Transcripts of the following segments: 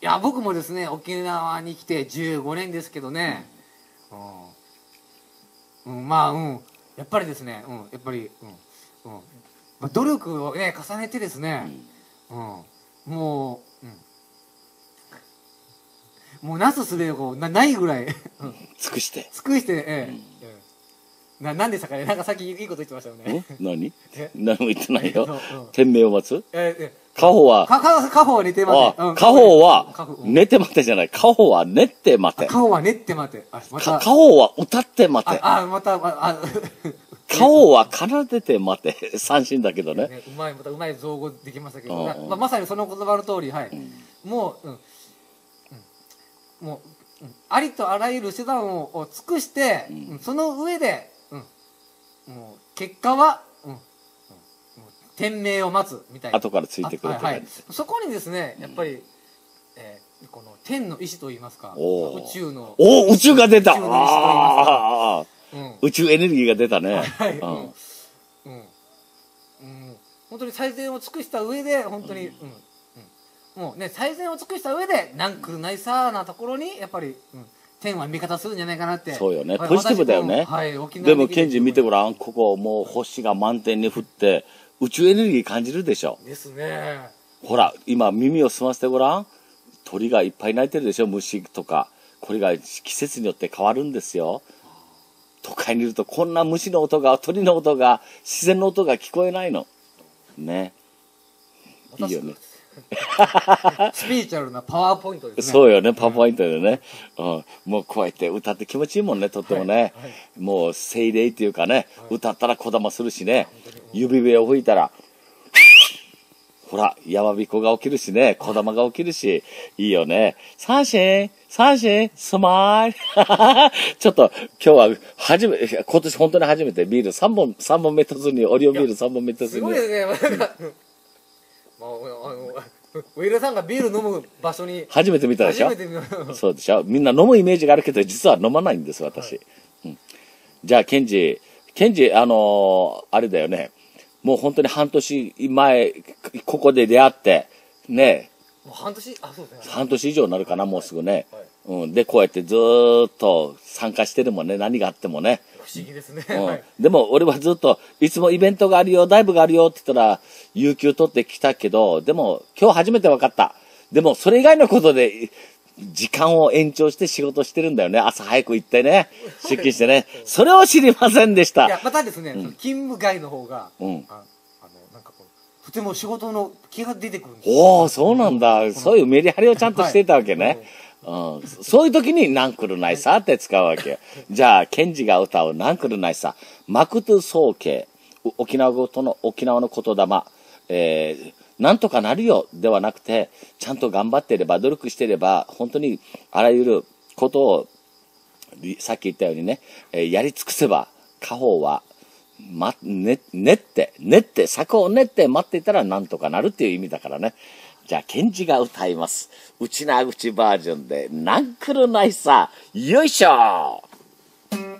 いや僕もですね、沖縄に来て15年ですけどね、やっぱりですね、努力をね重ねてですね、もう、なすすべをないぐらい尽くしてなんでしたかね、なんかさっきいいこと言ってましたよね。何？何も言ってないよ。天命を待つ？カホは、カホは寝て待て。カホは寝て待てじゃない。カホは寝って待て。カホは寝って待て。カホは歌って待て。あ、また、あ、カホは奏でて待て。三振だけどね。うまい、またうまい造語できましたけど、まさにその言葉の通り、はい。もう、ありとあらゆる手段を尽くして、その上で、もう結果は、天命を待つみたいな、後からついてくるという、そこにですね、やっぱり、この天の意志といいますか、宇宙の、宇宙が出た、宇宙エネルギーが出たね。本当に最善を尽くした上で、本当に、もうね、最善を尽くした上で、なんくないさーなところに、やっぱり、天は味方するんじゃないかなって。そうよね。ポジティブだよね。でも、ケンジ見てごらん。ここ、もう星が満点に降って、宇宙エネルギー感じるでしょ。ですね。ほら、今、耳を澄ませてごらん。鳥がいっぱい鳴いてるでしょ。虫とか。これが季節によって変わるんですよ。都会にいると、こんな虫の音が、鳥の音が、自然の音が聞こえないの。ね。いいよね。スピリチュアルなパワーポイントですね。そうよね、パワーポイントでね、もうこうやって歌って気持ちいいもんね、とってもね、もう精霊っていうかね、歌ったらこだまするしね、指笛を吹いたら、ほら、やまびこが起きるしね、こだまが起きるし、いいよね、三振、三振、スマイル、ちょっと今日は初め、今年本当に初めてビール3本目とずに、オリオンビール3本目とずに。すごいですね。ウィルさんがビール飲む場所に初めて見たでしょ。そうでしょ。みんな飲むイメージがあるけど実は飲まないんです私、じゃあケンジあれだよね、もう本当に半年前ここで出会ってね、もう半年、あ、そうですね、半年以上になるかな、もうすぐね、でこうやってずーっと参加してるもんね、何があってもね、不思議ですね。でも俺はずっといつもイベントがあるよ、ライブがあるよって言ったら有給取ってきたけど、でも今日初めて分かった。でもそれ以外のことで時間を延長して仕事してるんだよね。朝早く行ってね、出勤してね。それを知りませんでした。いや、またですね、勤務外の方が、なんかこうとても仕事の気が出てくるんですよ。おお、そうなんだ。そういうメリハリをちゃんとしていたわけね。そういう時にナンクルナイサーって使うわけよ。じゃあ、ケンジが歌うナンクルナイサー。マクトゥソーケー。沖縄の言霊。なんとかなるよではなくて、ちゃんと頑張っていれば、努力していれば、本当にあらゆることを、さっき言ったようにね、やり尽くせば、家宝は、策を練って待っていたらなんとかなるっていう意味だからね。じゃあ、ケンジが歌います。うちなぐちバージョンで、ナンクルナイサー、よいしょー。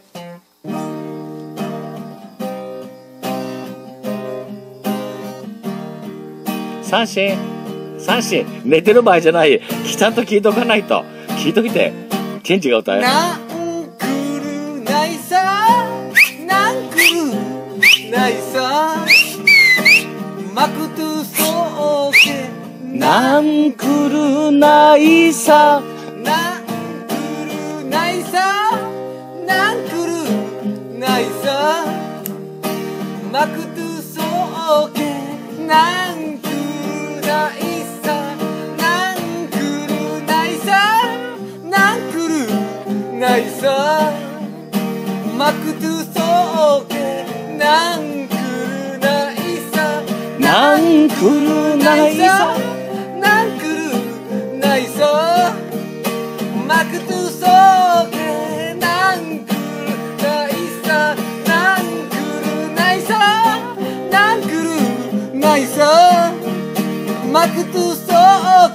三振、三振、寝てる場合じゃない。きたんと聞いとかないと。聞いといて、ケンジが歌え。ナンクルナイサー、ナンクルナイサー、マクトゥソーケ。ナンクルナイサー、ナンクルナイサー、ナンクルナイサー、マクトゥソーケ、ナンクルナイサー、ナンクルナイサー、ナンクルナイサー、マクトゥソーケ、ナンクルナイサー、ナンクルナイサー、マクトゥソーケ、ナンクルナイサー、ナンクルナイサー、ナンクルナイサー、マクトゥソ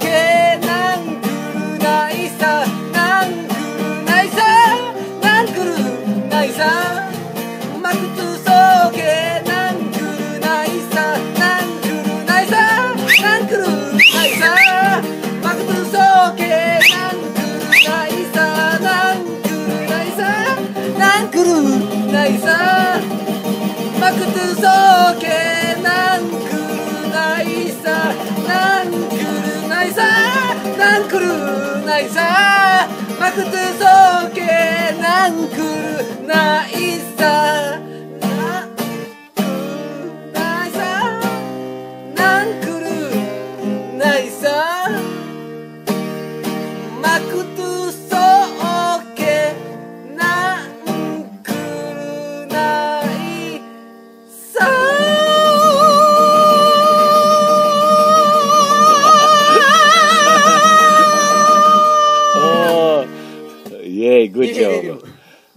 ーケ、ナンクルナイサー、ナンクルナイサー、ナンクルナイサー、マクトゥソーケ、ナンクルナイサー、ナンクルナイサー、ナンクルないさ、なんくるないさ、まくつそうけなんくるないさ、なんくるないさ、なんくるないさ、まくつそうけなんくるないさ。グッチョ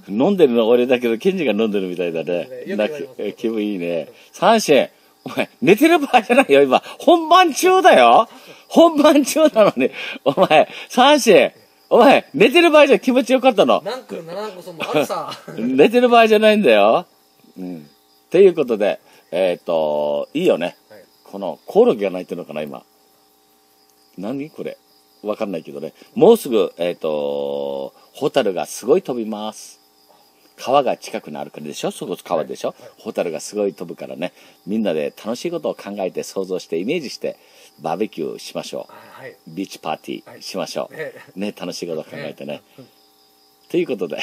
飲んでるの俺だけど、ケンジが飲んでるみたいだね。気分いいね。三振。お前、寝てる場合じゃないよ、今。本番中だよ。本番中なのに。お前、三振。お前、寝てる場合じゃ気持ちよかったの。何分7個そもあるさ。寝てる場合じゃないんだよ。うん。ということで、いいよね。はい、この、コオロギが鳴いてるのかな、今。何これ。わかんないけどね。もうすぐ、ホタルがすごい飛びます。川が近くにあるからでしょ、そこ川でしょ、はい、ホタルがすごい飛ぶからね、みんなで楽しいことを考えて、想像して、イメージして、バーベキューしましょう。はい、ビーチパーティーしましょう。はい、ね、楽しいことを考えてね。ということで。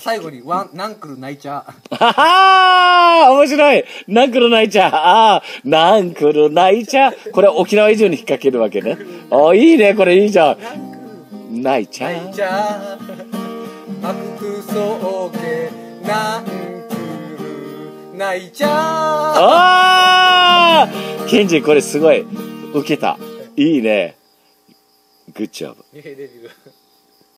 最後に、ナンクル泣いちゃ。ああ面白い、ナンクル泣いちゃ。ああ、ナンクル泣いちゃ。これ沖縄以上に引っ掛けるわけね。ああ、いいね、これいいじゃん。泣いちゃ。泣いちゃ。まくそうけ、ナンクル泣いちゃ。ああケンジ、これすごい。ウケた。いいね。グッジョブ。